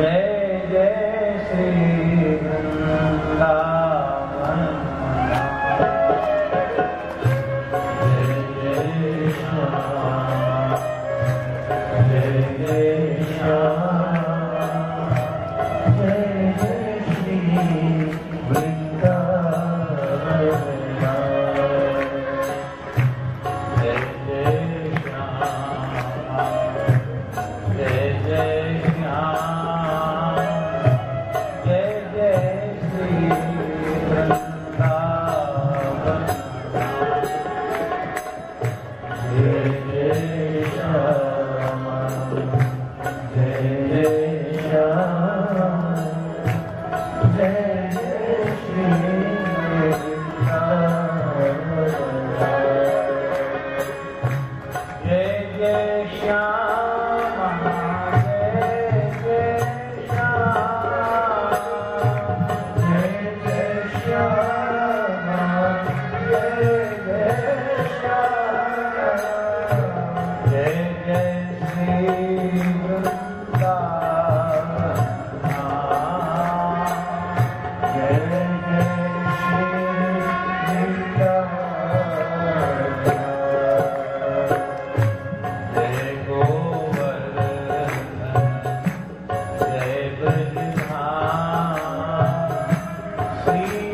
Jai Jai Shri Mataji. Jai Jai Shri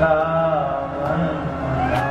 Mataji.